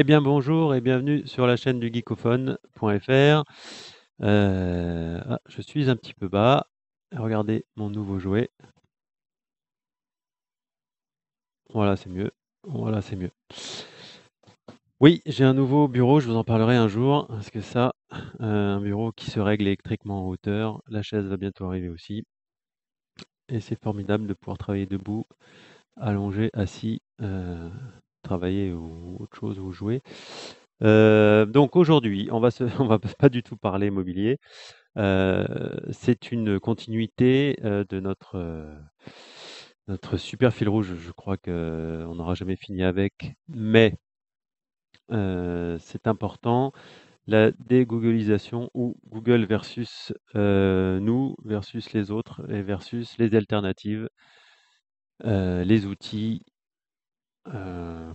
Eh bien bonjour et bienvenue sur la chaîne du Geekophone.fr. Je suis un petit peu bas. Regardez mon nouveau jouet. Voilà, c'est mieux. Voilà, c'est mieux. Oui, j'ai un nouveau bureau, je vous en parlerai un jour. Parce que ça, un bureau qui se règle électriquement en hauteur. La chaise va bientôt arriver aussi. Et c'est formidable de pouvoir travailler debout, allongé, assis. Travailler ou autre chose ou jouer. Donc aujourd'hui, on va pas du tout parler mobilier. C'est une continuité de notre super fil rouge. Je crois qu'on n'aura jamais fini avec, mais c'est important. La dégooglisation ou Google versus nous, versus les autres et versus les alternatives, les outils.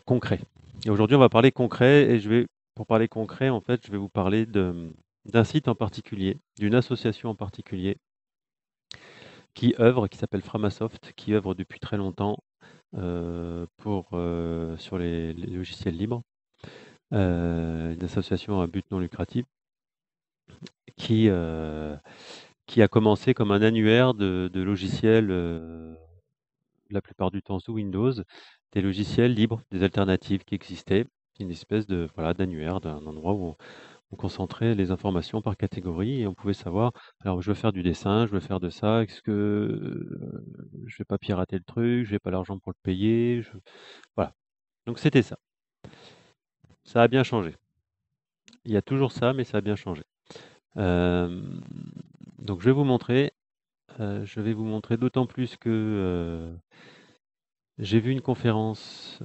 Concret. Et aujourd'hui, on va parler concret et pour parler concret, en fait, je vais vous parler d'un site en particulier, d'une association en particulier qui s'appelle Framasoft, qui œuvre depuis très longtemps sur les logiciels libres, une association à but non lucratif qui a commencé comme un annuaire de logiciels, la plupart du temps sous Windows, des logiciels libres, des alternatives qui existaient, une espèce de d'annuaire, d'un endroit où on concentrait les informations par catégorie et on pouvait savoir, alors je veux faire du dessin, je veux faire de ça, est-ce que je vais pas pirater le truc, j'ai pas l'argent pour le payer, voilà. Donc c'était ça. Ça a bien changé. Il y a toujours ça, mais ça a bien changé. Donc je vais vous montrer, d'autant plus que j'ai vu une conférence,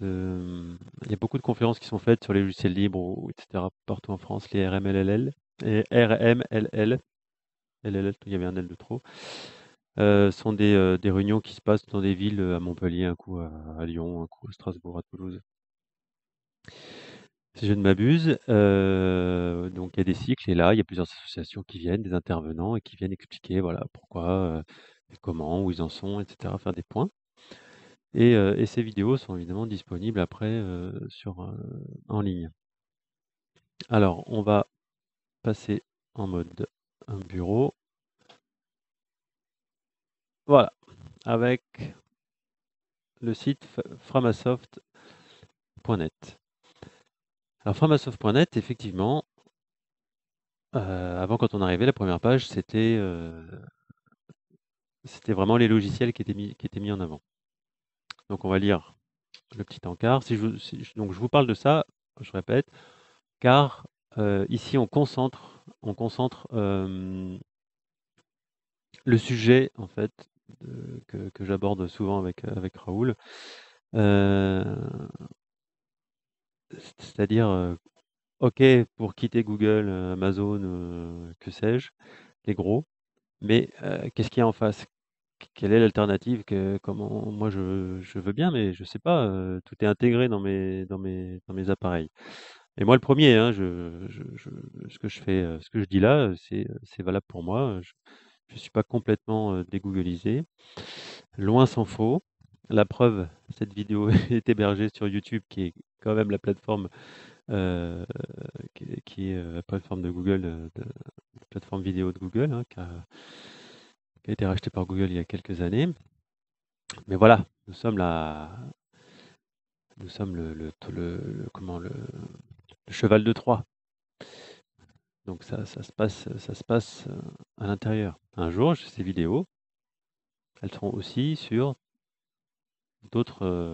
il y a beaucoup de conférences qui sont faites sur les logiciels libres, etc., partout en France, les RMLL, et RMLL, LLL, il y avait un L de trop, sont des réunions qui se passent dans des villes, à Montpellier, un coup à Lyon, un coup à Strasbourg, à Toulouse. Si je ne m'abuse, donc il y a des cycles, et là, il y a plusieurs associations qui viennent, des intervenants, et qui viennent expliquer pourquoi... comment, où ils en sont, etc., faire des points. Et ces vidéos sont évidemment disponibles après en ligne. Alors, on va passer en mode un bureau. Voilà, avec le site Framasoft.net. Alors, Framasoft.net, effectivement, avant quand on arrivait, la première page, c'était... C'était vraiment les logiciels qui étaient mis en avant. Donc on va lire le petit encart. Donc je vous parle de ça, je répète, car ici on concentre le sujet en fait que j'aborde souvent avec Raoul, c'est-à-dire ok pour quitter Google, Amazon, que sais-je, les gros, mais qu'est-ce qu'il y a en face? Quelle est l'alternative? Moi, je veux bien, mais je ne sais pas. Tout est intégré dans mes appareils. Et moi, le premier, hein, ce que je dis là, c'est valable pour moi. Je ne suis pas complètement dégooglisé. Loin s'en faut. La preuve, cette vidéo est hébergée sur YouTube, qui est quand même la plateforme, qui est la plateforme de Google, la plateforme vidéo de Google, hein, qui a été racheté par Google il y a quelques années. Mais voilà, nous sommes le cheval de Troie. Donc ça se passe à l'intérieur. Un jour, ces vidéos, elles seront aussi sur d'autres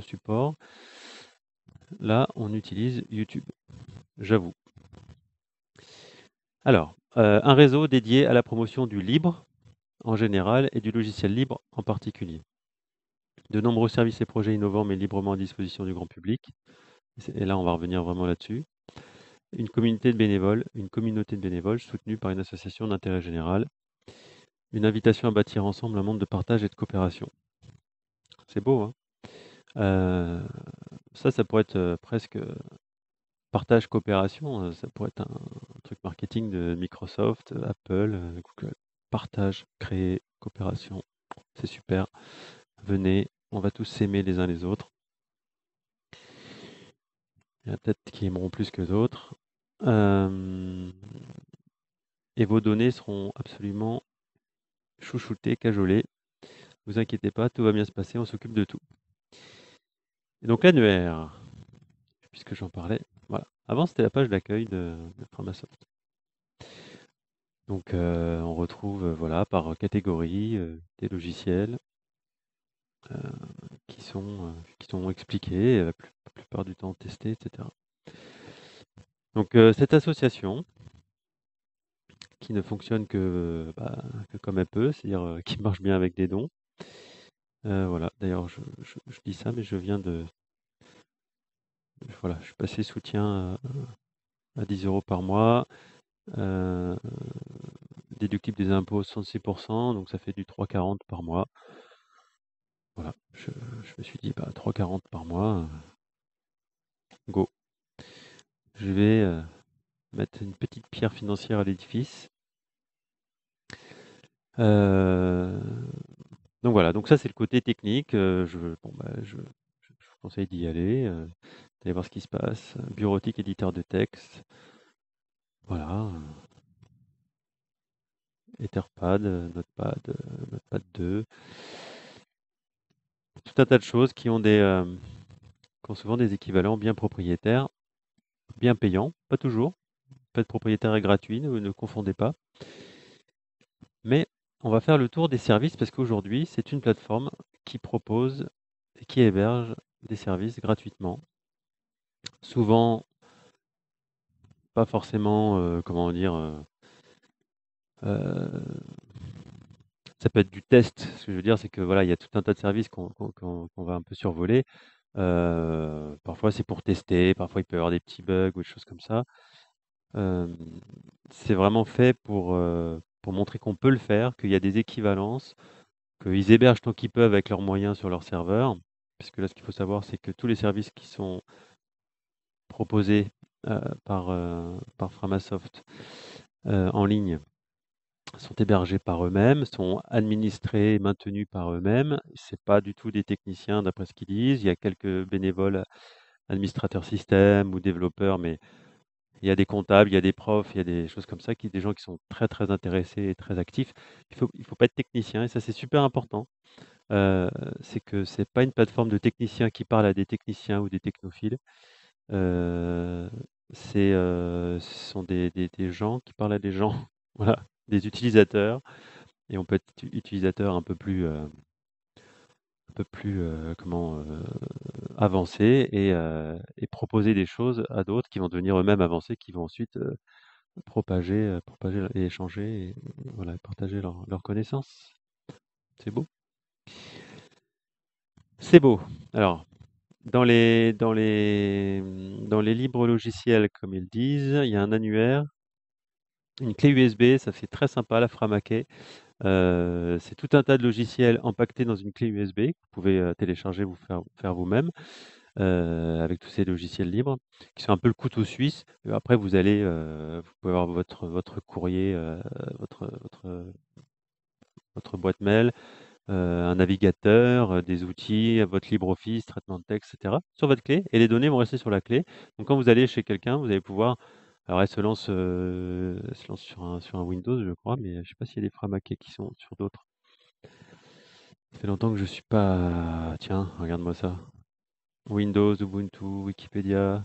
supports. Là, on utilise YouTube, j'avoue. Alors, un réseau dédié à la promotion du libre en général et du logiciel libre en particulier. De nombreux services et projets innovants mais librement à disposition du grand public. Et là, on va revenir vraiment là-dessus. Une communauté de bénévoles soutenue par une association d'intérêt général. Une invitation à bâtir ensemble un monde de partage et de coopération. C'est beau, hein? Ça pourrait être presque... Partage, coopération, ça pourrait être un truc marketing de Microsoft, Apple, Google. Partage, créer, coopération, c'est super. Venez, on va tous s'aimer les uns les autres. Il y en a peut-être qui aimeront plus que d'autres. Et vos données seront absolument chouchoutées, cajolées. Ne vous inquiétez pas, tout va bien se passer, on s'occupe de tout. Et donc l'annuaire, puisque j'en parlais, voilà. Avant, c'était la page d'accueil de Framasoft. Donc on retrouve voilà, par catégorie des logiciels qui sont expliqués, la plupart du temps testés, etc. Donc cette association, qui ne fonctionne que comme elle peut, c'est-à-dire qui marche bien avec des dons. Voilà. D'ailleurs, je dis ça, mais je viens de... Voilà, je suis passé soutien à 10 € par mois, déductible des impôts 66%, donc ça fait du 3,40 par mois. Voilà, je me suis dit, bah, 3,40 par mois, go. Je vais mettre une petite pierre financière à l'édifice. Donc voilà, donc ça c'est le côté technique. Je vous conseille d'y aller, d'aller voir ce qui se passe. Bureautique, éditeur de texte. Voilà. Etherpad, Notepad 2. Tout un tas de choses qui ont souvent des équivalents bien propriétaires, bien payants, pas toujours. Être propriétaire est gratuit, ne confondez pas. Mais on va faire le tour des services parce qu'aujourd'hui, c'est une plateforme qui propose et qui héberge des services gratuitement. Souvent, pas forcément, comment dire, ça peut être du test. Ce que je veux dire, c'est que voilà, il y a tout un tas de services qu'on va un peu survoler. Parfois, c'est pour tester, parfois, il peut y avoir des petits bugs ou des choses comme ça. C'est vraiment fait pour montrer qu'on peut le faire, qu'il y a des équivalences, qu'ils hébergent tant qu'ils peuvent avec leurs moyens sur leur serveur. Puisque là, ce qu'il faut savoir, c'est que tous les services qui sont proposés par Framasoft en ligne sont hébergés par eux-mêmes, sont administrés et maintenus par eux-mêmes. Ce n'est pas du tout des techniciens, d'après ce qu'ils disent. Il y a quelques bénévoles, administrateurs système ou développeurs, mais... Il y a des comptables, il y a des profs, il y a des choses comme ça, des gens qui sont très très intéressés et très actifs. Il faut pas être technicien et ça c'est super important. C'est que ce n'est pas une plateforme de techniciens qui parle à des techniciens ou des technophiles. Ce sont des gens qui parlent à des gens, voilà, des utilisateurs. Et on peut être utilisateur un peu plus avancé et proposer des choses à d'autres qui vont devenir eux-mêmes avancés, qui vont ensuite propager et échanger et voilà, partager leurs connaissances. C'est beau. C'est beau. Alors, dans les libres logiciels, comme ils disent, il y a un annuaire, une clé USB, ça fait très sympa, la Framakey. C'est tout un tas de logiciels empaquetés dans une clé USB que vous pouvez télécharger, vous faire vous-même avec tous ces logiciels libres qui sont un peu le couteau suisse. Et après, vous pouvez avoir votre courrier, votre boîte mail, un navigateur, des outils, votre LibreOffice, traitement de texte, etc. sur votre clé et les données vont rester sur la clé. Donc, quand vous allez chez quelqu'un, vous allez pouvoir... Alors elle se lance sur un Windows, je crois, mais je ne sais pas s'il y a des Framakey qui sont sur d'autres. Ça fait longtemps que je ne suis pas... Tiens, regarde-moi ça. Windows, Ubuntu, Wikipédia,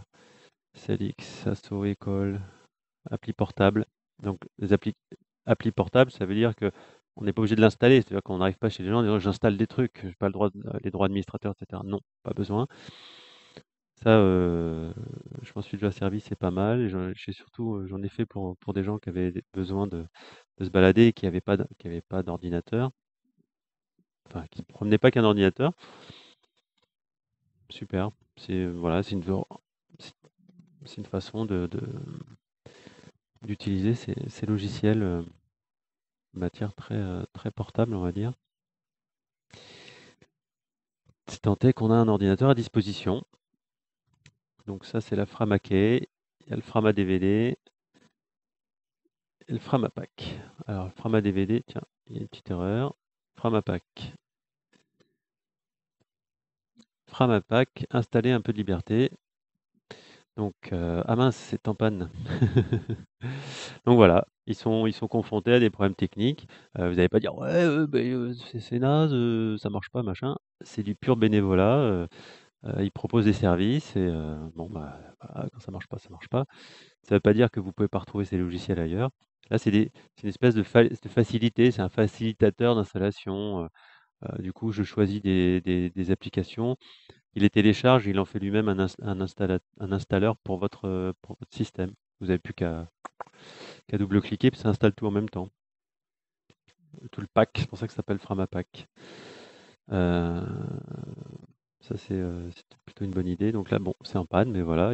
Celix, Asso, École, appli portable. Donc les applis portables, ça veut dire qu'on n'est pas obligé de l'installer. C'est-à-dire qu'on n'arrive pas chez les gens en disant j'installe des trucs, je n'ai pas les droits administrateurs, etc. Non, pas besoin. Ça, je m'en suis déjà servi, c'est pas mal. J'en ai fait pour des gens qui avaient besoin de se balader et qui n'avaient pas d'ordinateur. Enfin, qui ne se promenaient pas qu'un ordinateur. Super. C'est voilà, c'est une façon d'utiliser ces logiciels de matière très, très portable, on va dire. C'est tant est qu'on a un ordinateur à disposition. Donc ça, c'est la Framakey, il y a le FramaDVD et le Framapack. Alors, le FramaDVD, tiens, il y a une petite erreur. Framapack. Framapack, installer un peu de liberté. Donc, ah mince, c'est en panne. Donc voilà, ils sont confrontés à des problèmes techniques. Vous n'allez pas dire, ouais, c'est naze, ça marche pas, machin. C'est du pur bénévolat. Ils proposent des services et bon, bah, quand ça marche pas. Ça ne veut pas dire que vous ne pouvez pas retrouver ces logiciels ailleurs. Là, c'est une espèce de facilité, c'est un facilitateur d'installation. Du coup, je choisis des applications. Il les télécharge, il en fait lui-même un installeur pour votre système. Vous n'avez plus qu'à double-cliquer, puis ça installe tout en même temps. Tout le pack, c'est pour ça que ça s'appelle Framapack. Ça, c'est plutôt une bonne idée. Donc là, bon, c'est en panne, mais voilà.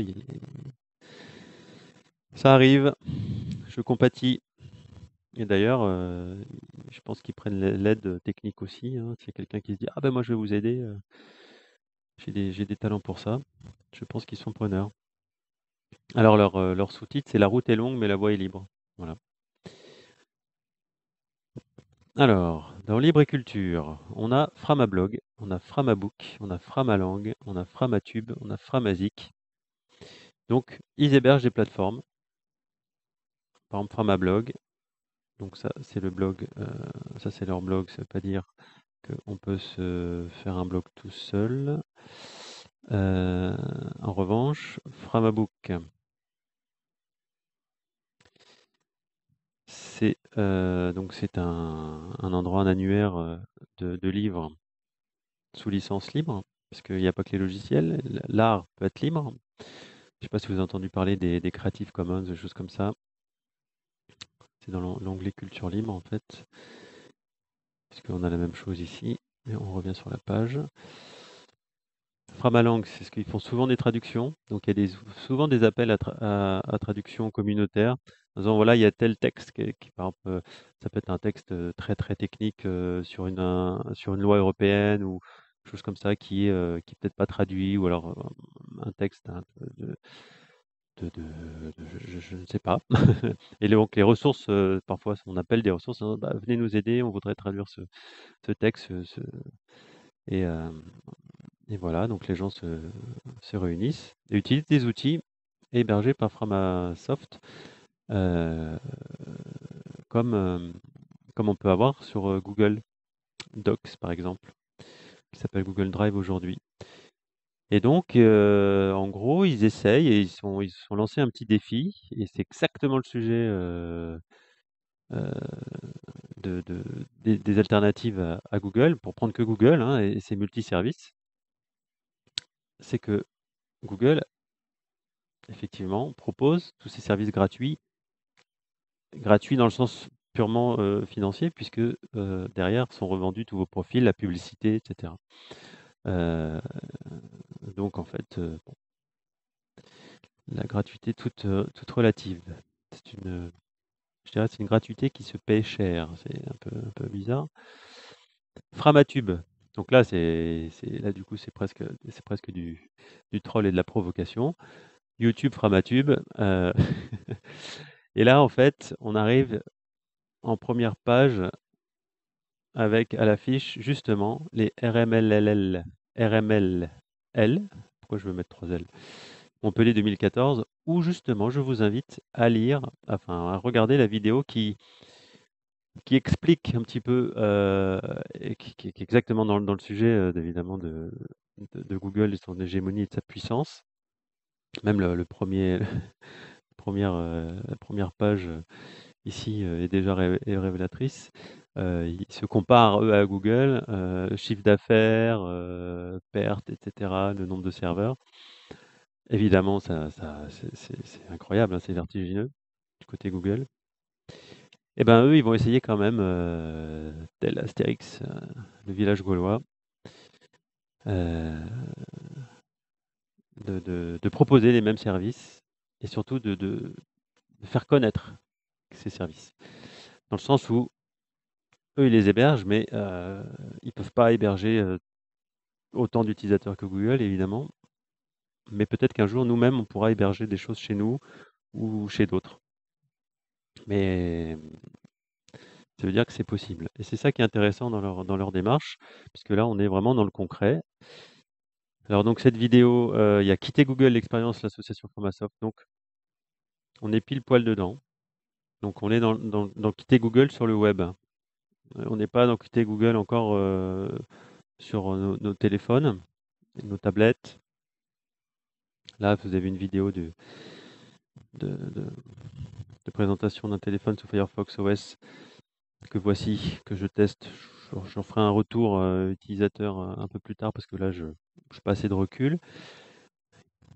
Ça arrive, je compatis. Et d'ailleurs, je pense qu'ils prennent l'aide technique aussi. Hein. S'il y a quelqu'un qui se dit « Ah ben moi, je vais vous aider », j'ai des talents pour ça. Je pense qu'ils sont preneurs. Alors, leur sous-titre, c'est « La route est longue, mais la voie est libre ». Voilà. Alors, dans Libre et Culture, on a Framablog, on a Framabook, on a Framalang, on a Framatube, on a Framazic. Donc, ils hébergent des plateformes. Par exemple, Framablog. Donc ça, c'est le blog. Ça, c'est leur blog. Ça ne veut pas dire qu'on peut se faire un blog tout seul. En revanche, Framabook, c'est un endroit, un annuaire de livres sous licence libre, parce qu'il n'y a pas que les logiciels. L'art peut être libre. Je ne sais pas si vous avez entendu parler des Creative Commons, des choses comme ça. Dans l'onglet culture libre en fait, parce qu'on a la même chose ici, et on revient sur la page. Framalang, c'est ce qu'ils font souvent des traductions, donc il y a souvent des appels à traduction communautaire, en disant voilà, il y a tel texte, qui par exemple, ça peut être un texte très très technique sur une loi européenne ou chose comme ça qui peut-être pas traduit, ou alors un texte je ne sais pas. Et donc les ressources, parfois on appelle des ressources, hein, bah, venez nous aider, on voudrait traduire ce texte. Et voilà, donc les gens se réunissent et utilisent des outils hébergés par Framasoft, comme on peut avoir sur Google Docs par exemple, qui s'appelle Google Drive aujourd'hui. Et donc, en gros, ils essayent et ils se sont lancés un petit défi. Et c'est exactement le sujet des alternatives à Google, pour prendre que Google hein, et ses multiservices. C'est que Google, effectivement, propose tous ces services gratuits dans le sens purement financier, puisque derrière sont revendus tous vos profils, la publicité, etc. Donc en fait, la gratuité toute relative. C'est je dirais, c'est une gratuité qui se paie cher. C'est un peu bizarre. Framatube. Donc là, là du coup, c'est presque du troll et de la provocation. YouTube, Framatube. Et là, en fait, on arrive en première page avec à l'affiche justement les RMLL. RMLL, pourquoi je veux mettre 3 L, Montpellier 2014, où justement je vous invite à lire, enfin à regarder la vidéo qui explique un petit peu, et qui est exactement dans le sujet évidemment de Google et son hégémonie et de sa puissance. Même la première page ici est déjà révélatrice. Ils se comparent, eux, à Google, chiffre d'affaires, pertes, etc., le nombre de serveurs. Évidemment, c'est incroyable, hein, c'est vertigineux du côté Google. Et bien, eux, ils vont essayer quand même, tel Astérix, le village gaulois, de proposer les mêmes services et surtout de faire connaître ces services. Dans le sens où eux, ils les hébergent, mais ils ne peuvent pas héberger autant d'utilisateurs que Google, évidemment. Mais peut-être qu'un jour, nous-mêmes, on pourra héberger des choses chez nous ou chez d'autres. Mais ça veut dire que c'est possible. Et c'est ça qui est intéressant dans leur démarche, puisque là, on est vraiment dans le concret. Alors donc cette vidéo, il y a quitté Google l'expérience l'association Framasoft. Donc on est pile poil dedans. Donc on est dans quitter Google sur le web. On n'est pas dans quitter Google encore sur nos téléphones, nos tablettes. Là vous avez une vidéo de présentation d'un téléphone sous Firefox OS que voici, que je teste. Je ferai un retour utilisateur un peu plus tard parce que là je n'ai pas assez de recul.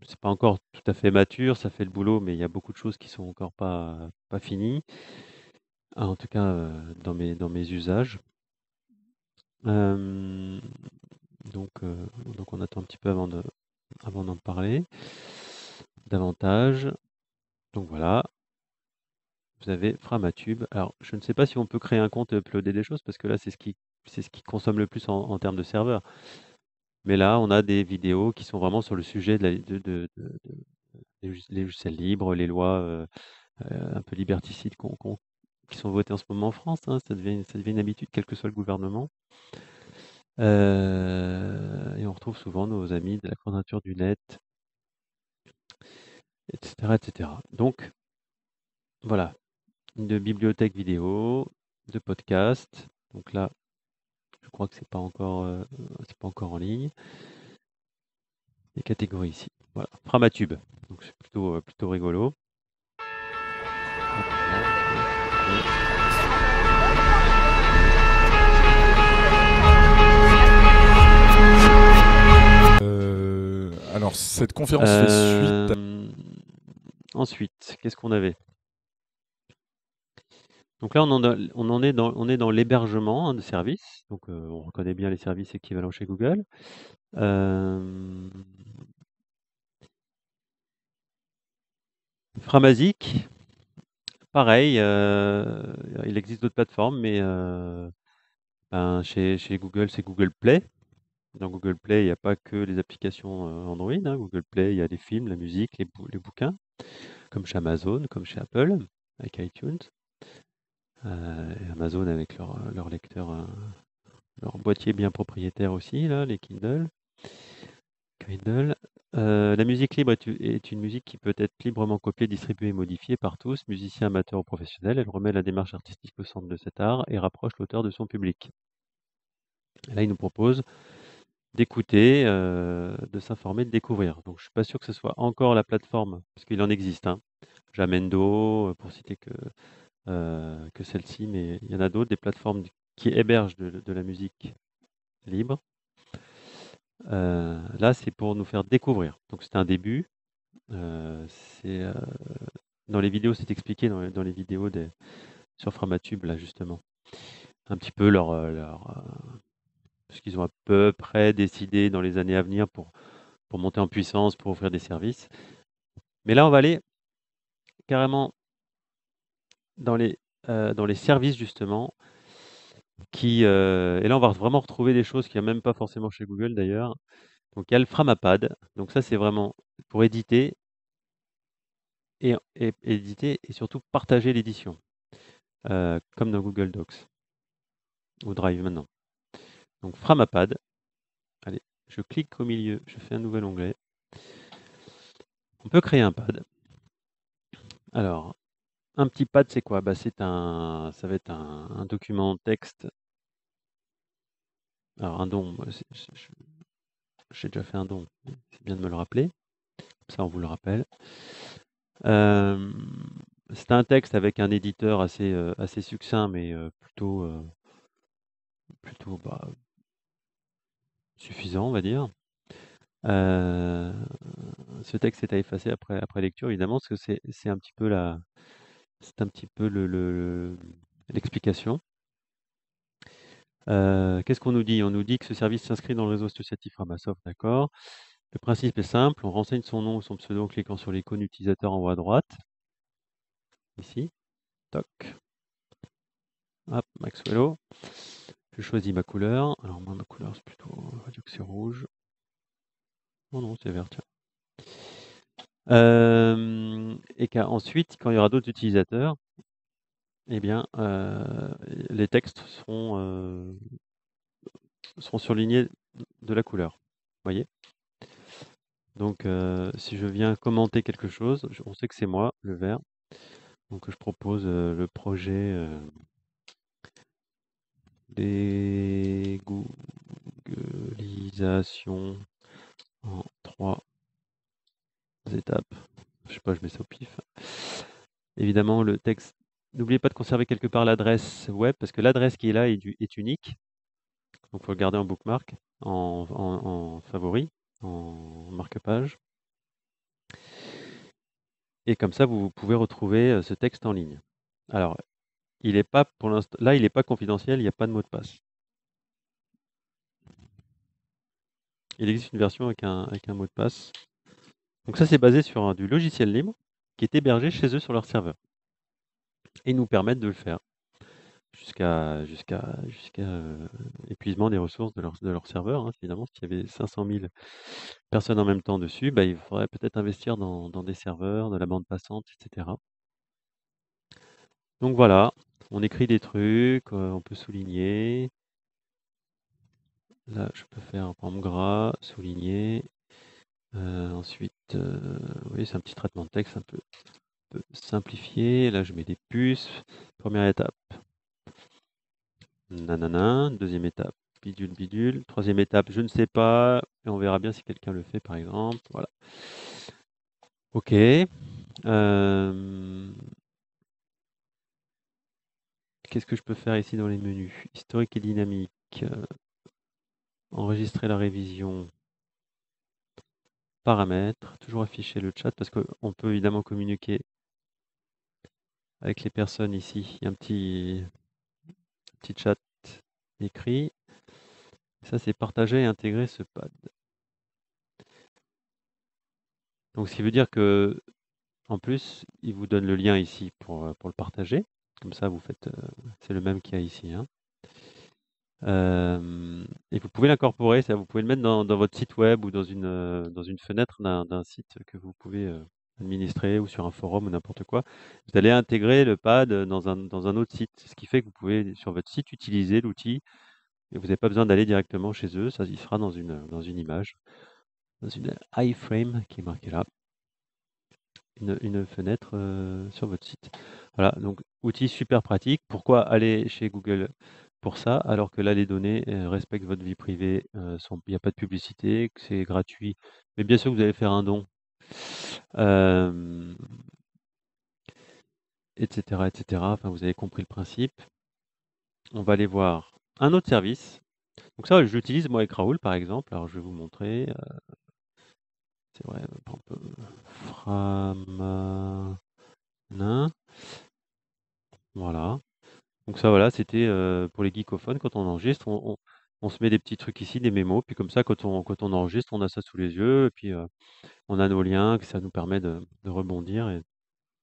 C'est pas encore tout à fait mature, ça fait le boulot, mais il y a beaucoup de choses qui sont encore pas finies. Ah, en tout cas dans mes usages. Donc on attend un petit peu avant d'en parler davantage. Donc voilà. Vous avez Framatube. Alors, je ne sais pas si on peut créer un compte et uploader des choses, parce que là, c'est ce qui consomme le plus en termes de serveur. Mais là, on a des vidéos qui sont vraiment sur le sujet des logiciels libres, les lois un peu liberticides qui sont votées en ce moment en France. Hein. Ça devient une habitude, quel que soit le gouvernement. Et on retrouve souvent nos amis de la quadrature du net, etc. etc. Donc, voilà. De bibliothèque vidéo, de podcast. Donc là, je crois que c'est pas encore en ligne. Les catégories ici. Voilà, Framatube. Donc c'est plutôt rigolo. Alors cette conférence fait suite. Ensuite, qu'est-ce qu'on avait? Donc là, on est dans l'hébergement de services. Donc on reconnaît bien les services équivalents chez Google. Framazic, pareil, il existe d'autres plateformes, mais chez Google, c'est Google Play. Dans Google Play, il n'y a pas que les applications Android. Hein. Google Play, il y a les films, la musique, les bouquins, comme chez Amazon, comme chez Apple, avec iTunes. Amazon avec leur lecteur, leur boîtier bien propriétaire aussi, là, les Kindle. La musique libre est une musique qui peut être librement copiée, distribuée et modifiée par tous, musiciens, amateurs ou professionnels. Elle remet la démarche artistique au centre de cet art et rapproche l'auteur de son public. Là, il nous propose d'écouter, de s'informer, de découvrir. Donc, je ne suis pas sûr que ce soit encore la plateforme, parce qu'il en existe. Hein. Jamendo, pour citer que celle-ci, mais il y en a d'autres, des plateformes qui hébergent de la musique libre. Là, c'est pour nous faire découvrir. Donc, c'est un début. Dans les vidéos, c'est expliqué dans les vidéos sur Framatube, là, justement. Un petit peu ce qu'ils ont à peu près décidé dans les années à venir pour monter en puissance, pour offrir des services. Mais là, on va aller carrément dans les services justement, et là on va vraiment retrouver des choses qu'il n'y a même pas forcément chez Google d'ailleurs. Donc il y a le Framapad, donc ça c'est vraiment pour éditer et surtout partager l'édition, comme dans Google Docs ou Drive maintenant. Donc Framapad, allez, je clique au milieu, je fais un nouvel onglet. On peut créer un pad. Alors, un petit pad, c'est quoi? Bah, ça va être un document texte. Alors, un DOM, j'ai déjà fait un DOM, c'est bien de me le rappeler. Comme ça, on vous le rappelle. C'est un texte avec un éditeur assez succinct, mais plutôt suffisant, on va dire. Ce texte est à effacer après lecture, évidemment, parce que c'est un petit peu la... C'est un petit peu l'explication. Qu'est-ce qu'on nous dit? On nous dit que ce service s'inscrit dans le réseau associatif Framasoft, d'accord. Le principe est simple, on renseigne son nom ou son pseudo en cliquant sur l'icône utilisateur en haut à droite. Ici. Toc. Hop, Maxwello. Je choisis ma couleur. Alors moi ma couleur c'est plutôt, on va dire que c'est rouge. Oh non, c'est vert, tiens. Et qu'ensuite, quand il y aura d'autres utilisateurs, eh bien, les textes seront surlignés de la couleur. Voyez. Donc, si je viens commenter quelque chose, on sait que c'est moi, le vert. Donc, je propose le projet des Googleisation en 3 étapes. Je sais pas, je mets ça au pif. Évidemment, le texte. N'oubliez pas de conserver quelque part l'adresse web, parce que l'adresse qui est là est unique. Donc, il faut le garder en bookmark, en favori, en marque-page. Et comme ça, vous pouvez retrouver ce texte en ligne. Alors, il n'est pas, pour l'instant, là, il n'est pas confidentiel, il n'y a pas de mot de passe. Il existe une version avec un mot de passe. Donc ça, c'est basé sur du logiciel libre qui est hébergé chez eux sur leur serveur. Et nous permettent de le faire jusqu'à épuisement des ressources de leur serveur. Hein, évidemment, s'il y avait 500 000 personnes en même temps dessus, bah, il faudrait peut-être investir dans des serveurs, de la bande passante, etc. Donc voilà, on écrit des trucs, on peut souligner. Là, je peux faire en gras, souligner. Ensuite, oui, c'est un petit traitement de texte un peu simplifié. Là, je mets des puces. Première étape. Nanana. Deuxième étape. Bidule, bidule. Troisième étape, je ne sais pas. Et on verra bien si quelqu'un le fait, par exemple. Voilà. OK. Qu'est-ce que je peux faire ici dans les menus? Historique et dynamique. Enregistrer la révision. Paramètres, toujours afficher le chat parce qu'on peut évidemment communiquer avec les personnes ici. Il y a un petit chat écrit. Ça, c'est partager et intégrer ce pad. Donc, ce qui veut dire que, en plus, il vous donne le lien ici pour le partager. Comme ça, vous faites. C'est le même qu'il y a ici. Hein. Et vous pouvez l'incorporer, vous pouvez le mettre dans votre site web ou dans une fenêtre d'un site que vous pouvez administrer ou sur un forum ou n'importe quoi. Vous allez intégrer le pad dans un autre site, ce qui fait que vous pouvez sur votre site utiliser l'outil et vous n'avez pas besoin d'aller directement chez eux, ça y sera dans une image, dans une iframe qui est marquée là, une fenêtre sur votre site. Voilà, donc outil super pratique. Pourquoi aller chez Google ? Pour ça, alors que là, les données respectent votre vie privée, il n'y a pas de publicité, que c'est gratuit. Mais bien sûr, vous allez faire un don, etc., etc. Enfin, vous avez compris le principe. On va aller voir un autre service. Donc ça, je l'utilise moi avec Raoul, par exemple. Alors, je vais vous montrer. C'est vrai, on peut... Framalang. Voilà. Donc ça, voilà, c'était pour les geekophones. Quand on enregistre, on se met des petits trucs ici, des mémos. Puis comme ça, quand on enregistre, on a ça sous les yeux. Et puis, on a nos liens, que ça nous permet de rebondir.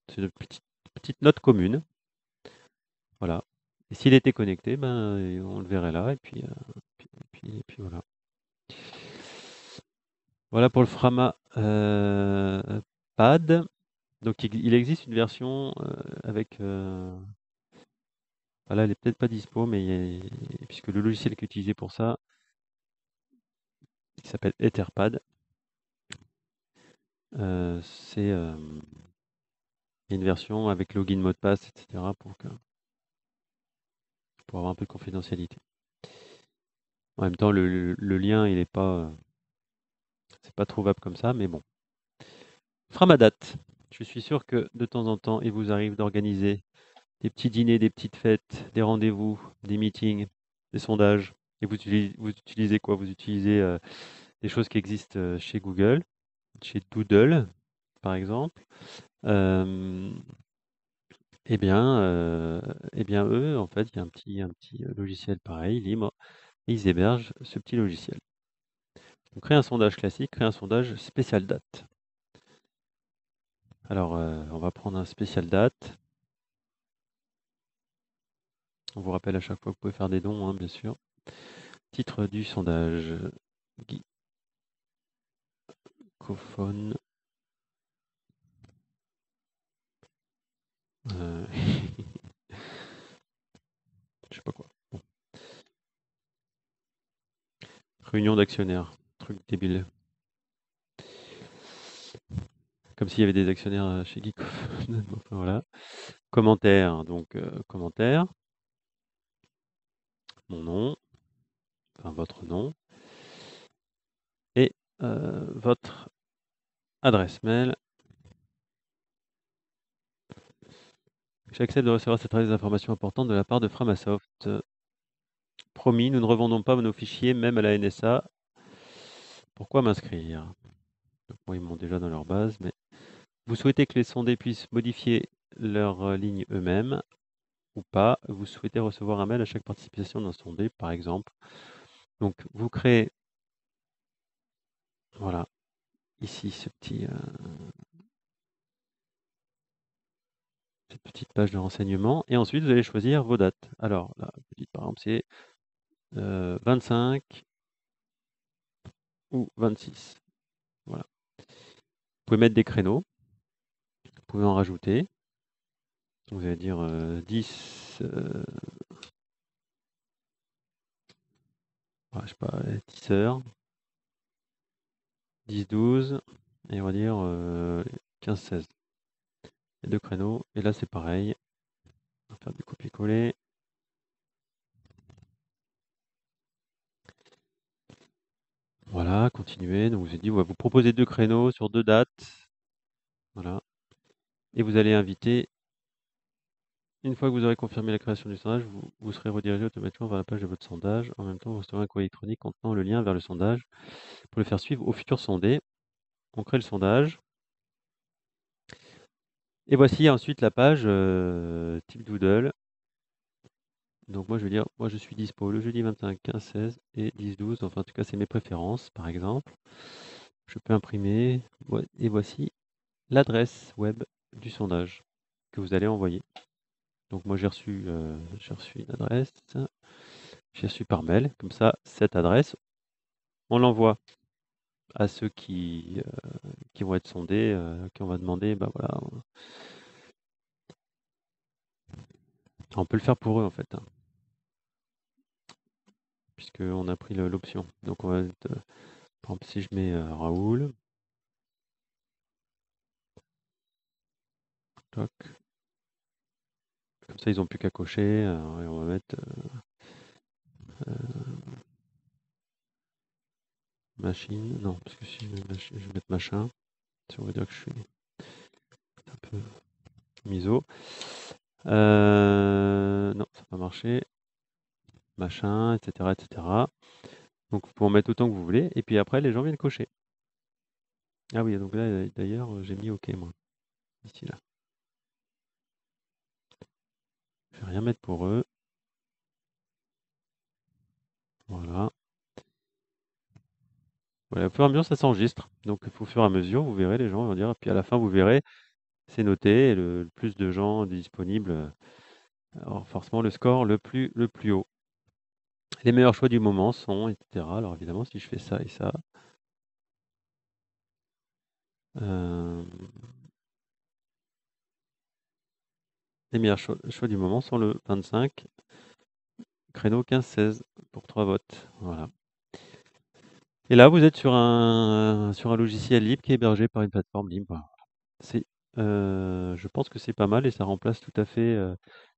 C'est une petite note commune. Voilà. Et s'il était connecté, ben, on le verrait là. Et puis voilà. Voilà pour le Framapad. Donc, il existe une version avec... Voilà, elle n'est peut-être pas dispo, mais puisque le logiciel qui est utilisé pour ça, qui s'appelle Etherpad, c'est une version avec login, mot de passe, etc. pour avoir un peu de confidentialité. En même temps, le lien, il n'est pas, c'est pas trouvable comme ça, mais bon. Framadat, je suis sûr que de temps en temps, il vous arrive d'organiser des petits dîners, des petites fêtes, des rendez-vous, des meetings, des sondages. Et vous utilisez quoi? Vous utilisez des choses qui existent chez Google, chez Doodle, par exemple. Eh bien, eux, en fait, il y a un petit logiciel pareil, libre, et ils hébergent ce petit logiciel. Donc, créer un sondage classique, créer un sondage spécial date. Alors, on va prendre un spécial date. On vous rappelle à chaque fois que vous pouvez faire des dons, hein, bien sûr. Titre du sondage. Geekophone. Je sais pas quoi. Bon. Réunion d'actionnaires. Truc débile. comme s'il y avait des actionnaires chez Geekophone. Voilà. Commentaire, donc commentaire. Mon nom, enfin votre nom, et votre adresse mail. J'accepte de recevoir cette information importante de la part de Framasoft. Promis, nous ne revendons pas nos fichiers, même à la NSA. Pourquoi m'inscrire? Bon, ils m'ont déjà dans leur base, mais... Vous souhaitez que les sondés puissent modifier leurs lignes eux-mêmes ou pas. Vous souhaitez recevoir un mail à chaque participation d'un sondé, par exemple. Donc, vous créez... Voilà. Ici, ce petit... cette petite page de renseignement, et ensuite vous allez choisir vos dates. Alors, là, par exemple, c'est 25 ou 26. Voilà. Vous pouvez mettre des créneaux, vous pouvez en rajouter. Vous allez dire 10, je sais pas, 10 heures, 10, 12, et on va dire 15, 16. Les deux créneaux, et là c'est pareil, on va faire du copier-coller. Voilà, continuez. Donc vous avez dit, vous proposez deux créneaux sur deux dates, voilà, et vous allez inviter. Une fois que vous aurez confirmé la création du sondage, vous serez redirigé automatiquement vers la page de votre sondage. En même temps, vous recevrez un courrier électronique contenant le lien vers le sondage pour le faire suivre au futur sondé. On crée le sondage. Et voici ensuite la page type Doodle. Donc moi je vais dire, moi je suis dispo le jeudi 25, 15, 16 et 10, 12. Enfin en tout cas c'est mes préférences par exemple. Je peux imprimer et voici l'adresse web du sondage que vous allez envoyer. Donc moi j'ai reçu une adresse, j'ai reçu par mail. Comme ça cette adresse, on l'envoie à ceux qui vont être sondés, qui on va demander, ben voilà. On peut le faire pour eux en fait, hein, puisqu'on a pris l'option. Donc on va être, par exemple, si je mets Raoul, toc, comme ça ils n'ont plus qu'à cocher, et on va mettre machine, non, parce que si je vais mettre machin, si on veut dire que je suis un peu miso. Non, ça n'a pas marché. Machin, etc., etc. Donc vous pouvez en mettre autant que vous voulez, et puis après les gens viennent cocher. Ah oui, donc là d'ailleurs j'ai mis OK moi. Ici là. Je vais rien mettre pour eux. Voilà. Voilà, au fur et à mesure, ça s'enregistre. Donc, au fur et à mesure, vous verrez, les gens vont dire. Puis à la fin, vous verrez, c'est noté. Et le plus de gens disponibles, alors forcément, le score le plus haut. Les meilleurs choix du moment sont, etc. Alors, évidemment, si je fais ça et ça. Les meilleurs choix du moment sont le 25, créneau 15-16 pour 3 votes. Voilà. Et là, vous êtes sur un logiciel libre qui est hébergé par une plateforme libre. Je pense que c'est pas mal et ça remplace tout à fait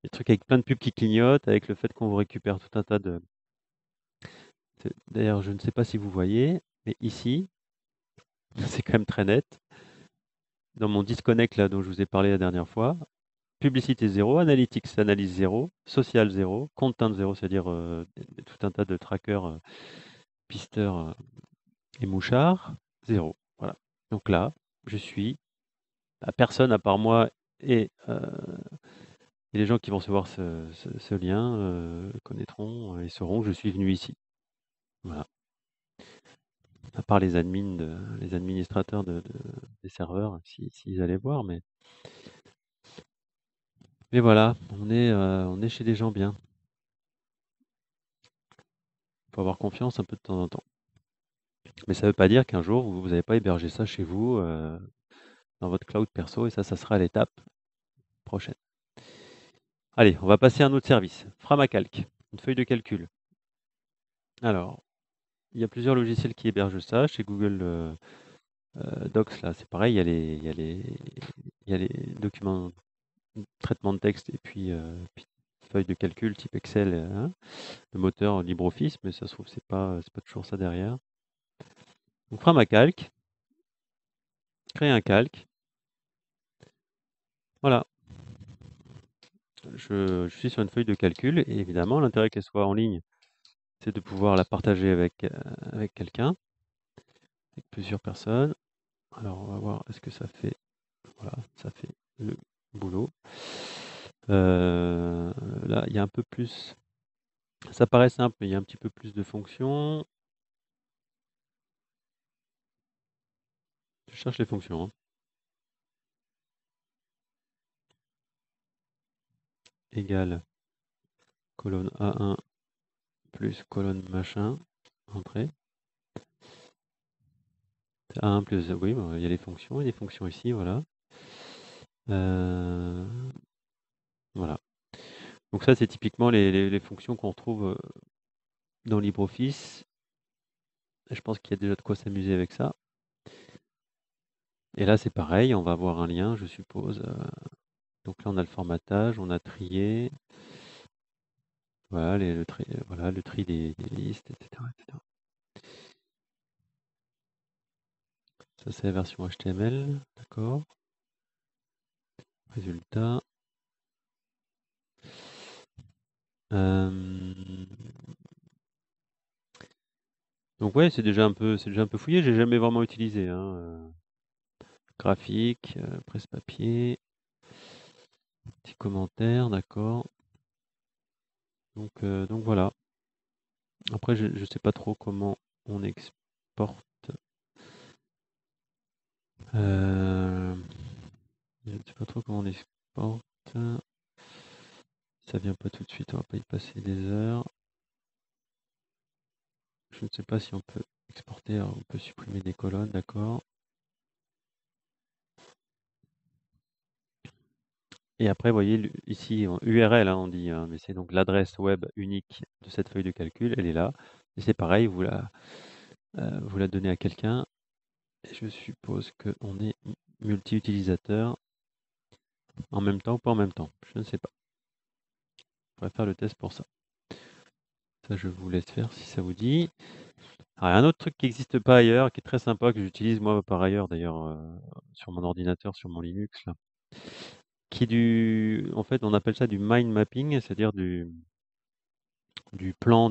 les trucs avec plein de pubs qui clignotent, avec le fait qu'on vous récupère tout un tas de... D'ailleurs, je ne sais pas si vous voyez, mais ici, c'est quand même très net. Dans mon disconnect là, dont je vous ai parlé la dernière fois, publicité 0, analytics analyse 0, social 0, content 0, c'est-à-dire tout un tas de trackers... pisteur et mouchard, 0. Voilà. Donc là, je suis à personne à part moi et les gens qui vont recevoir ce lien connaîtront et sauront que je suis venu ici. Voilà. À part les admins, les administrateurs des serveurs, s'ils allaient voir, mais voilà, on est chez des gens bien. Faut avoir confiance un peu de temps en temps. Mais ça ne veut pas dire qu'un jour, vous n'avez pas hébergé ça chez vous, dans votre cloud perso, et ça sera l'étape prochaine. Allez, on va passer à un autre service, Framacalc, une feuille de calcul. Alors, il y a plusieurs logiciels qui hébergent ça, chez Google Docs, là, c'est pareil, il y a les documents traitement de texte et puis, feuilles de calcul type Excel, hein, le moteur LibreOffice, mais ça se trouve, c'est pas toujours ça derrière. Donc, Framacalc, créer un calque. Voilà. Je suis sur une feuille de calcul et évidemment, l'intérêt qu'elle soit en ligne, c'est de pouvoir la partager avec quelqu'un, avec plusieurs personnes. Alors, on va voir est-ce que ça fait. Voilà, ça fait le boulot. Là, il y a un peu plus. Ça paraît simple, mais il y a un petit peu plus de fonctions. Je cherche les fonctions. Hein. Égale colonne A1 plus colonne machin, entrée. A1 plus, oui, bon, il y a les fonctions, ici, voilà. Voilà. Donc ça, c'est typiquement les fonctions qu'on retrouve dans LibreOffice. Je pense qu'il y a déjà de quoi s'amuser avec ça. Et là, c'est pareil, on va avoir un lien, je suppose. Donc là, on a le formatage, on a trié. Voilà, le tri des listes, etc., etc. Ça, c'est la version HTML, d'accord. Résultat. Donc ouais, c'est déjà un peu fouillé. J'ai jamais vraiment utilisé. Hein. Graphique, presse-papier, petit commentaire, d'accord. Donc voilà. Après, je ne sais pas trop comment on exporte. Je ne sais pas trop comment on exporte. Ça vient pas tout de suite, on va pas y passer des heures. Je ne sais pas si on peut exporter, on peut supprimer des colonnes, d'accord. Et après, vous voyez, ici, en URL, hein, on dit, hein, mais c'est donc l'adresse web unique de cette feuille de calcul, elle est là. Et c'est pareil, vous la donnez à quelqu'un. Je suppose qu'on est multi-utilisateur en même temps ou pas en même temps, je ne sais pas. Je vais faire le test pour ça. Ça, je vous laisse faire si ça vous dit. Alors, un autre truc qui n'existe pas ailleurs, qui est très sympa, que j'utilise moi par ailleurs, d'ailleurs, sur mon ordinateur, sur mon Linux, là. En fait, on appelle ça du mind mapping, c'est-à-dire du plan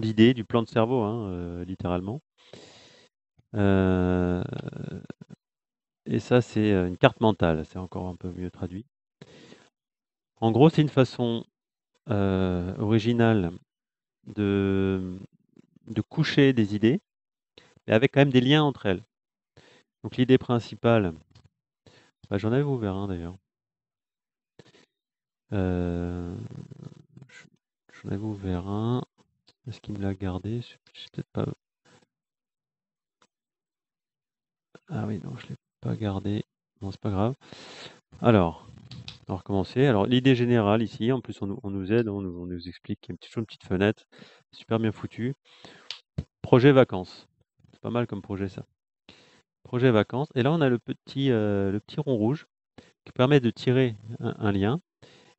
d'idée, du plan de cerveau, hein, littéralement. Et ça, c'est une carte mentale, c'est encore un peu mieux traduit. En gros, c'est une façon originale de coucher des idées, mais avec quand même des liens entre elles. Donc l'idée principale, bah, j'en avais ouvert un, hein, d'ailleurs. J'en avais ouvert un. Est-ce qu'il me l'a gardé? Je sais peut-être pas. Ah oui, non, je ne l'ai pas gardé. Bon, c'est pas grave. Alors, on va recommencer. Alors, l'idée générale ici, en plus, on nous aide, on nous explique qu'il y a une petite fenêtre. Super bien foutu. Projet vacances. C'est pas mal comme projet, ça. Projet vacances. Et là, on a le petit rond rouge qui permet de tirer un lien.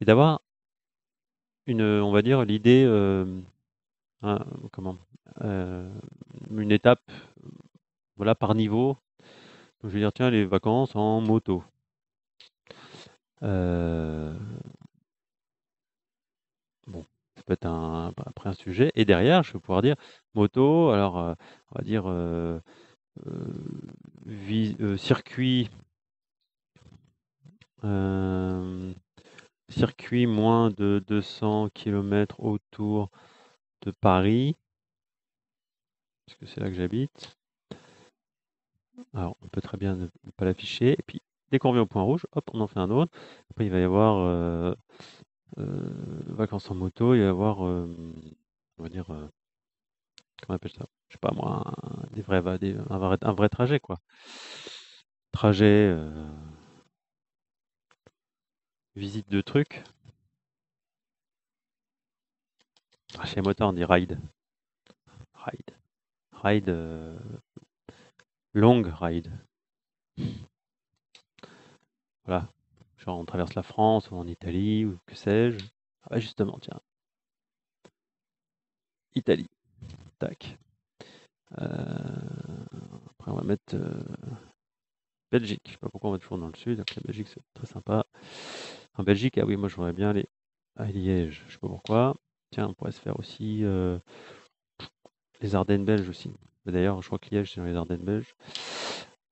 Et d'avoir une, on va dire, l'idée, une étape, voilà, par niveau. Donc, je vais dire, tiens, les vacances en moto. Bon, ça peut être après un sujet. Et derrière, je vais pouvoir dire moto, alors, on va dire, circuit moins de 200 km autour de Paris, parce que c'est là que j'habite. Alors, on peut très bien ne pas l'afficher. Et puis, dès qu'on revient au point rouge, hop, on en fait un autre. Après, il va y avoir vacances en moto, il va y avoir, on va dire, comment on appelle ça? Je sais pas moi, un vrai trajet, quoi. Trajet... visite de trucs. Ah, chez les motards, on dit ride. Ride. Ride. Long ride. Voilà, genre on traverse la France ou en Italie ou que sais-je. Ah bah justement, tiens. Italie. Tac. Après on va mettre Belgique. Je ne sais pas pourquoi on va toujours dans le sud. Donc la Belgique c'est très sympa. En Belgique, ah oui, moi je voudrais bien aller à Liège. Je ne sais pas pourquoi. Tiens, on pourrait se faire aussi les Ardennes belges aussi. D'ailleurs, je crois que Liège c'est dans les Ardennes belges.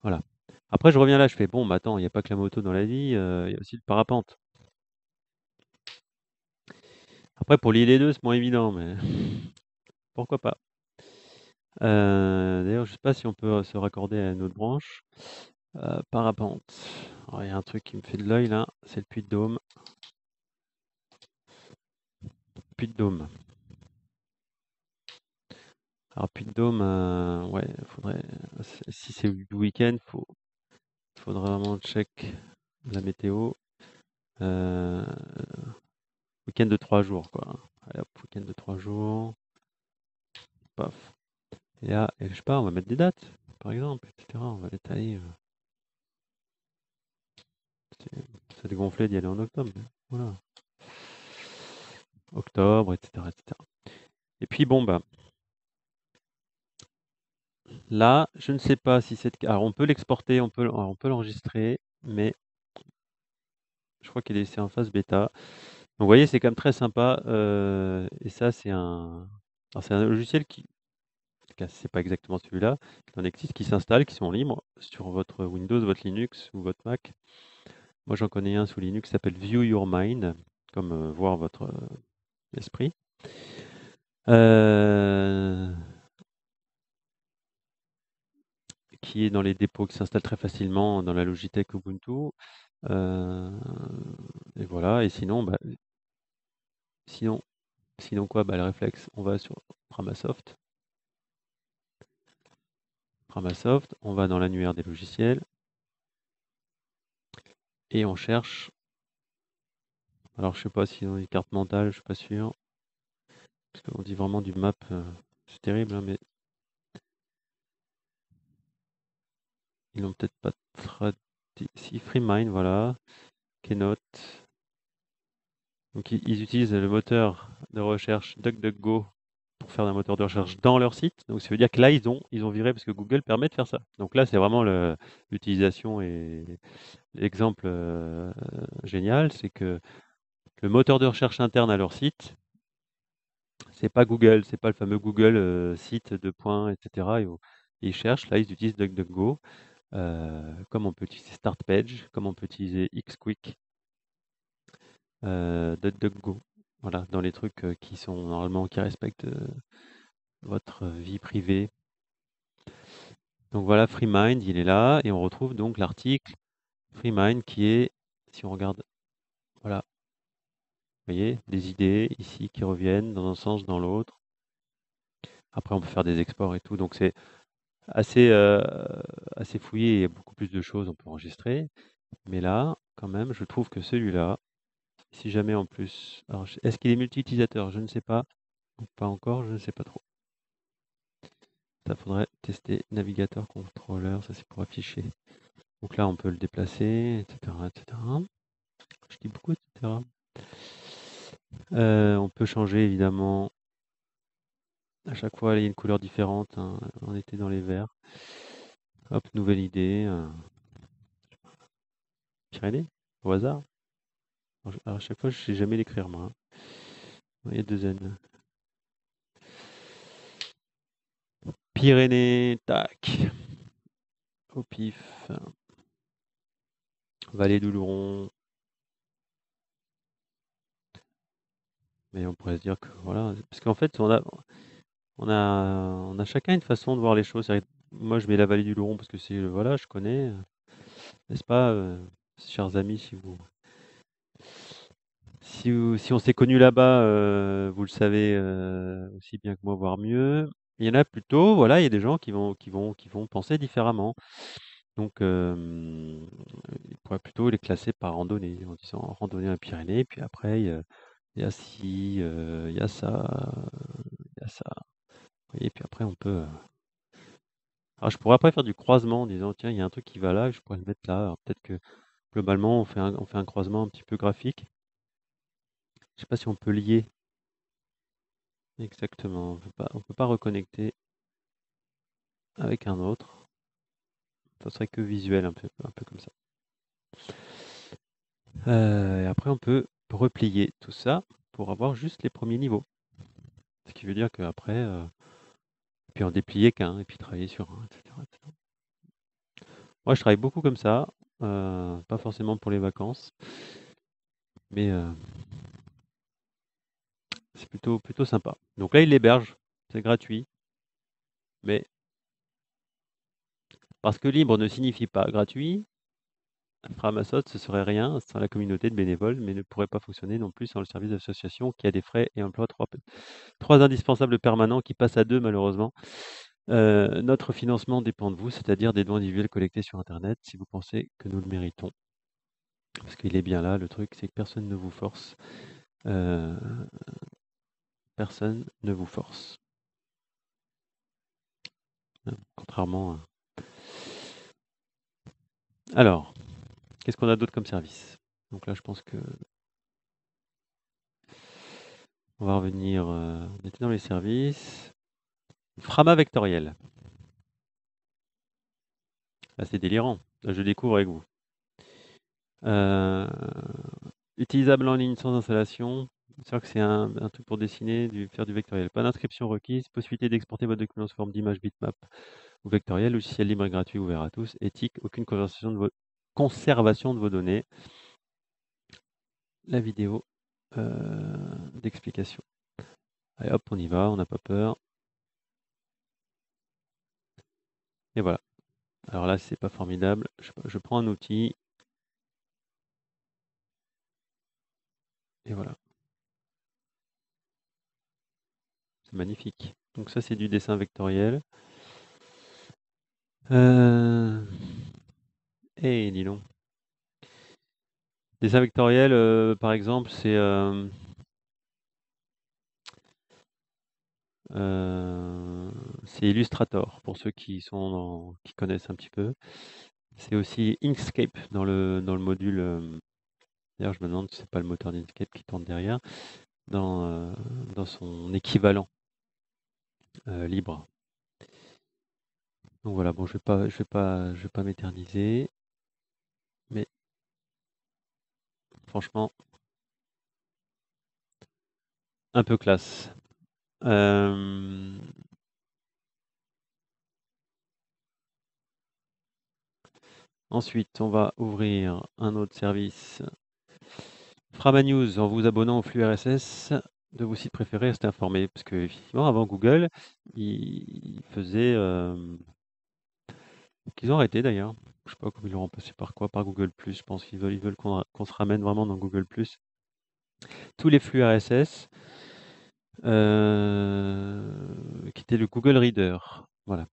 Voilà. Après, je reviens là, je fais bon, mais attends, il n'y a pas que la moto dans la vie, il y a aussi le parapente. Après, pour lier les deux, c'est moins évident, mais pourquoi pas. D'ailleurs, je ne sais pas si on peut se raccorder à notre branche. Parapente. Il y a un truc qui me fait de l'œil là, c'est le Puy-de-Dôme. Puy-de-Dôme. Alors, Puy-de-Dôme, ouais, faudrait. Si c'est du week-end, faudrait vraiment check la météo. Week-end de 3 jours, quoi. Allez hop, week-end de 3 jours. Paf. Et là, et je sais pas, on va mettre des dates, par exemple, etc. On va détailler. Ça dégonflait d'y aller en octobre. Voilà. Octobre, etc., etc. Et puis, bon, bah. Là, je ne sais pas si c'est... Alors, on peut l'exporter, on peut l'enregistrer, mais je crois qu'il est en phase bêta. Donc, vous voyez, c'est quand même très sympa. Et ça, c'est un logiciel qui... C'est pas exactement celui-là. Il en existe qui s'installent, qui sont libres sur votre Windows, votre Linux ou votre Mac. Moi, j'en connais un sous Linux qui s'appelle View Your Mind, comme voir votre esprit. Qui est dans les dépôts, qui s'installe très facilement dans la Logitech Ubuntu. Et voilà, et sinon, bah, sinon quoi, bah, le réflexe, on va sur Framasoft. Framasoft, on va dans l'annuaire des logiciels et on cherche. Alors, je sais pas si on dit carte mentale, je suis pas sûr. Parce qu'on dit vraiment du map, c'est terrible, hein, mais. Ils l'ont peut-être pas traduit. Si, FreeMind, voilà. Keynote. Donc, ils utilisent le moteur de recherche DuckDuckGo pour faire un moteur de recherche dans leur site. Donc, ça veut dire que là, ils ont viré parce que Google permet de faire ça. Donc là, c'est vraiment l'utilisation et l'exemple génial. C'est que le moteur de recherche interne à leur site, c'est pas Google. C'est pas le fameux Google site de points, etc. Ils cherchent. Là, ils utilisent DuckDuckGo. Comme on peut utiliser StartPage, comme on peut utiliser Xquick, DuckDuckGo, voilà, dans les trucs qui sont normalement qui respectent votre vie privée. Donc voilà, FreeMind, il est là et on retrouve donc l'article FreeMind qui est, si on regarde, voilà, vous voyez, des idées ici qui reviennent dans un sens, dans l'autre. Après, on peut faire des exports et tout, donc c'est assez fouillé, il y a beaucoup plus de choses, on peut enregistrer. Mais là, quand même, je trouve que celui-là, si jamais en plus... Est-ce qu'il est multi-utilisateur? Je ne sais pas. Ou pas encore, je ne sais pas trop. Ça faudrait tester navigateur, contrôleur, ça c'est pour afficher. Donc là, on peut le déplacer, etc. etc. Je dis beaucoup, etc. On peut changer, évidemment... À chaque fois, il y a une couleur différente. Hein. On était dans les verts. Hop, nouvelle idée. Pyrénées, au hasard. Alors, à chaque fois, je ne sais jamais l'écrire, moi. Il y a 2 N. Pyrénées, tac. Au pif. Vallée d'Oulouron. Mais on pourrait se dire que, voilà. Parce qu'en fait, on a chacun une façon de voir les choses. Moi, je mets la vallée du Louron parce que c'est voilà, je connais, n'est-ce pas, chers amis, si on s'est connu là-bas, vous le savez aussi bien que moi, voire mieux. Il y en a plutôt, voilà, il y a des gens qui vont penser différemment. Donc, il pourrait plutôt les classer par randonnée, en disant randonnée à la Pyrénées, puis après, il y a ci, il y a ça, il y a ça. Et puis après, on peut... Alors, je pourrais après faire du croisement en disant, tiens, il y a un truc qui va là, je pourrais le mettre là. Alors, peut-être que globalement, on fait un croisement un petit peu graphique. Je ne sais pas si on peut lier. Exactement, on peut pas reconnecter avec un autre. Ça serait que visuel, un peu comme ça. Et après, on peut replier tout ça pour avoir juste les premiers niveaux. Ce qui veut dire qu'après, puis en déplier qu'un, et puis travailler sur un, etc. Moi, je travaille beaucoup comme ça, pas forcément pour les vacances, mais c'est plutôt sympa. Donc là, il l'héberge, c'est gratuit, mais parce que libre ne signifie pas gratuit, Framasoft, ce serait rien sans la communauté de bénévoles, mais ne pourrait pas fonctionner non plus sans le service d'association qui a des frais et emploie trois indispensables permanents qui passent à deux malheureusement. Notre financement dépend de vous, c'est-à-dire des dons individuels collectés sur Internet, si vous pensez que nous le méritons. Parce qu'il est bien là, le truc, c'est que personne ne vous force. Personne ne vous force. Contrairement à... Alors, qu'est-ce qu'on a d'autre comme service? Donc là, je pense que on va revenir. On était dans les services. Frama vectoriel. Là, c'est délirant. Là, je découvre avec vous. Utilisable en ligne sans installation. C'est sûr que c'est un truc pour dessiner, faire du vectoriel. Pas d'inscription requise. Possibilité d'exporter votre document sous forme d'image bitmap ou vectoriel. Logiciel libre et gratuit ouvert à tous. Éthique. Aucune conservation de vos données. La vidéo d'explication. Allez hop, on y va. On n'a pas peur. Et voilà. Alors là, c'est pas formidable. Je prends un outil. Et voilà. C'est magnifique. Donc ça, c'est du dessin vectoriel. Et dis donc. Dessin vectoriel, par exemple, c'est... c'est Illustrator, pour ceux qui connaissent un petit peu. C'est aussi Inkscape dans le module... d'ailleurs, je me demande si c'est pas le moteur d'Inkscape qui tourne derrière, dans son équivalent libre. Donc voilà, bon, je vais pas m'éterniser, mais franchement, un peu classe. Ensuite, on va ouvrir un autre service. FramaNews, en vous abonnant au flux RSS de vos sites préférés, restez informé. Parce que, effectivement, avant Google, ils faisaient. Qu'ils ont arrêté d'ailleurs. Je ne sais pas comment ils l'ont remplacé par quoi, par Google+. Je pense qu'ils veulent qu'on se ramène vraiment dans Google+. Tous les flux RSS qui était le Google Reader. Voilà.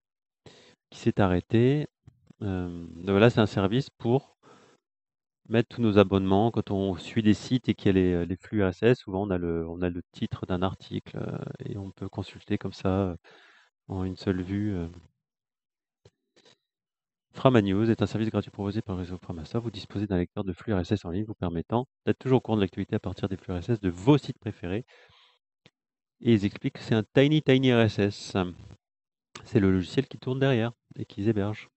Qui s'est arrêté. Donc là, c'est un service pour mettre tous nos abonnements quand on suit des sites et qu'il y a les flux RSS. Souvent, on a le titre d'un article et on peut consulter comme ça en une seule vue. FramaNews est un service gratuit proposé par le réseau Framasoft. Vous disposez d'un lecteur de flux RSS en ligne vous permettant d'être toujours au courant de l'actualité à partir des flux RSS de vos sites préférés. Et ils expliquent que c'est un tiny RSS. C'est le logiciel qui tourne derrière et qu'ils hébergent.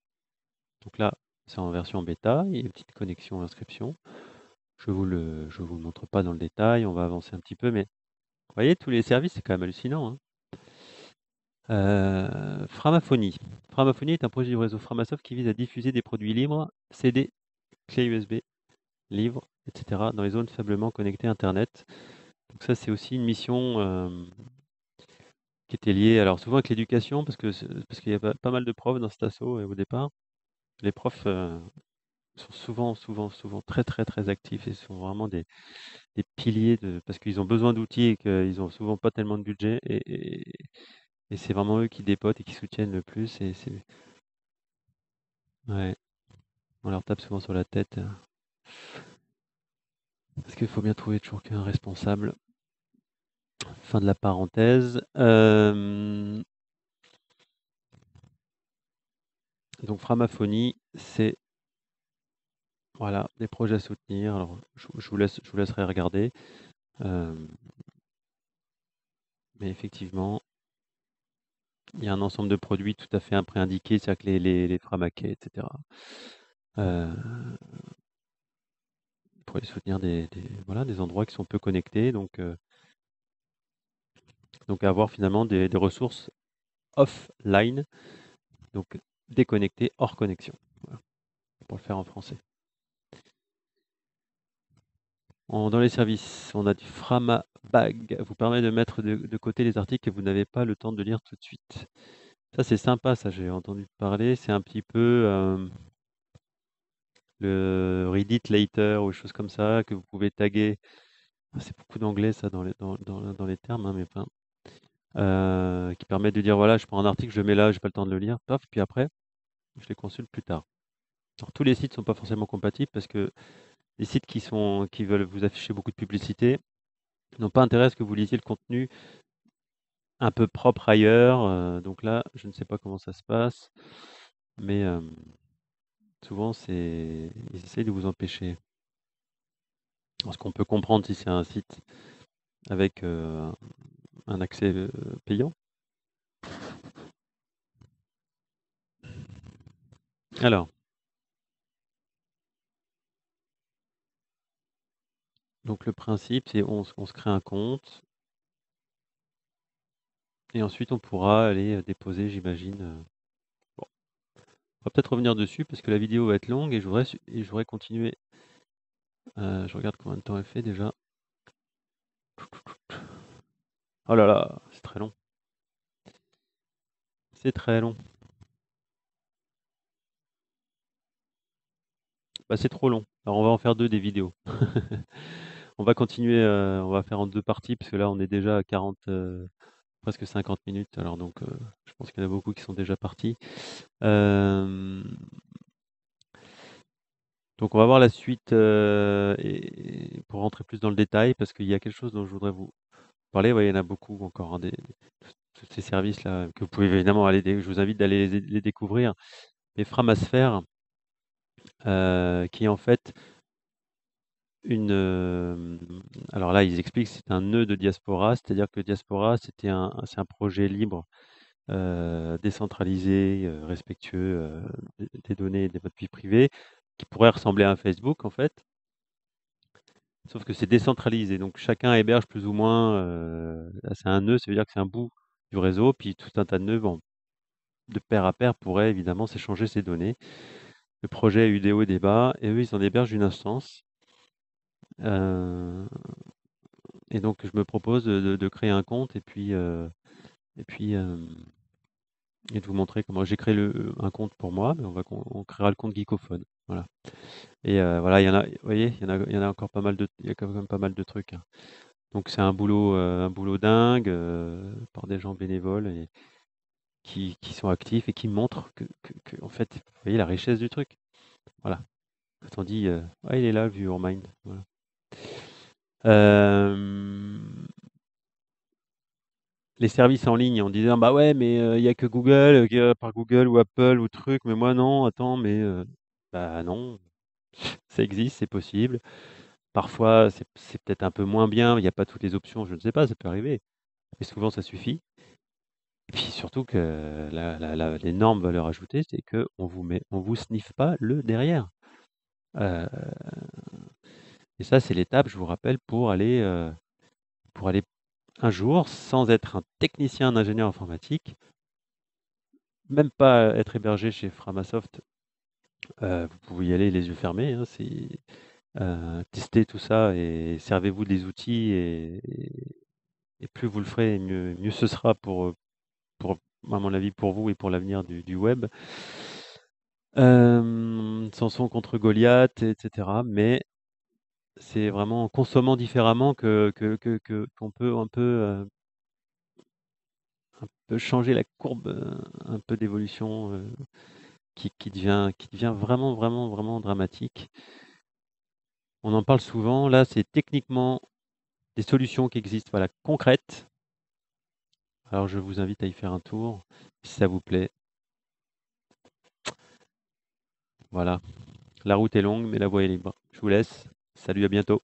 Donc là, c'est en version bêta, il y a une petite connexion inscription. Je vous le montre pas dans le détail, on va avancer un petit peu, mais vous voyez, tous les services, c'est quand même hallucinant. Hein. Framaphonie. Framaphonie est un projet du réseau Framasoft qui vise à diffuser des produits libres, CD, clés USB, livres, etc. dans les zones faiblement connectées Internet. Donc ça, c'est aussi une mission qui était liée, alors souvent avec l'éducation, parce qu'il y a pas mal de profs dans cet assaut au départ. Les profs sont souvent très actifs et sont vraiment des piliers parce qu'ils ont besoin d'outils et qu'ils n'ont souvent pas tellement de budget et c'est vraiment eux qui dépotent et qui soutiennent le plus. Ouais. On leur tape souvent sur la tête. Parce qu'il faut bien trouver toujours qu'un responsable. Fin de la parenthèse. Donc Framaphonie, c'est voilà, des projets à soutenir. Alors, je vous laisserai regarder. Mais effectivement, il y a un ensemble de produits tout à fait préindiqués, c'est-à-dire que les Framakey, etc. Pour les soutenir des endroits qui sont peu connectés. Donc avoir finalement des ressources offline, donc déconnectées hors connexion. Voilà. Pour le faire en français. Dans les services, on a du Framabag, vous permet de mettre de côté les articles que vous n'avez pas le temps de lire tout de suite. Ça, c'est sympa, ça, j'ai entendu parler. C'est un petit peu le read it later ou des choses comme ça que vous pouvez taguer. C'est beaucoup d'anglais, ça, dans les termes, hein, mais enfin, qui permet de dire voilà, je prends un article, je le mets là, j'ai pas le temps de le lire, paf, puis après, je les consulte plus tard. Alors, tous les sites ne sont pas forcément compatibles parce que les sites qui veulent vous afficher beaucoup de publicité n'ont pas intérêt à ce que vous lisiez le contenu un peu propre ailleurs. Donc là, je ne sais pas comment ça se passe, mais souvent, ils essayent de vous empêcher. Ce qu'on peut comprendre si c'est un site avec un accès payant. Alors. Donc le principe, c'est on se crée un compte et ensuite on pourra aller déposer, j'imagine. Bon. On va peut-être revenir dessus parce que la vidéo va être longue et je voudrais continuer. Je regarde combien de temps elle fait déjà. Oh là là, c'est très long. C'est très long. Bah, c'est trop long. Alors on va en faire deux des vidéos. On va continuer, on va faire en deux parties, parce que là on est déjà à 40, presque 50 minutes, alors donc je pense qu'il y en a beaucoup qui sont déjà partis. Donc on va voir la suite et pour rentrer plus dans le détail, parce qu'il y a quelque chose dont je voudrais vous parler. Ouais, il y en a beaucoup encore, hein, tous ces services-là, que vous pouvez évidemment aller, je vous invite d'aller les découvrir. Les Framasphères, qui est en fait une... alors là, ils expliquent que c'est un nœud de Diaspora, c'est-à-dire que Diaspora, c'est un projet libre, décentralisé, respectueux des données et de votre vie privée, qui pourrait ressembler à un Facebook, en fait. Sauf que c'est décentralisé, donc chacun héberge plus ou moins... c'est un nœud, ça veut dire que c'est un bout du réseau, puis tout un tas de nœuds, bon, de pair à pair, pourraient évidemment s'échanger ces données. Le projet UDO débat, et eux, ils en hébergent une instance. Et donc, je me propose de créer un compte et de vous montrer comment j'ai créé un compte pour moi. Mais on créera le compte Geekophone. Voilà. Et voilà, il y en a. Vous voyez, il y en a encore pas mal de. Il y a quand même pas mal de trucs. Hein. Donc, c'est un boulot dingue par des gens bénévoles et qui sont actifs et qui montrent que en fait, vous voyez la richesse du truc. Voilà. Quand on dit, ah, il est là, ViewerMind. Voilà. Les services en ligne, on disait, bah ouais, mais il n'y a que Google, par Google ou Apple ou truc, mais moi non, attends, mais bah non, ça existe, c'est possible. Parfois, c'est peut-être un peu moins bien, il n'y a pas toutes les options, je ne sais pas, ça peut arriver. Mais souvent, ça suffit. Et puis surtout que l'énorme valeur ajoutée, c'est qu'on ne vous sniffe pas le derrière. Et ça, c'est l'étape, je vous rappelle, pour aller un jour, sans être un technicien, un ingénieur informatique, même pas être hébergé chez Framasoft, vous pouvez y aller les yeux fermés, hein, testez tout ça et servez-vous des outils et plus vous le ferez, mieux ce sera pour à mon avis, pour vous et pour l'avenir du web. Samson contre Goliath, etc. Mais c'est vraiment en consommant différemment qu'on peut un peu changer la courbe, un peu d'évolution qui devient vraiment, vraiment, vraiment dramatique. On en parle souvent. Là, c'est techniquement des solutions qui existent, voilà, concrètes. Alors, je vous invite à y faire un tour, si ça vous plaît. Voilà. La route est longue, mais la voie est libre. Je vous laisse. Salut, à bientôt.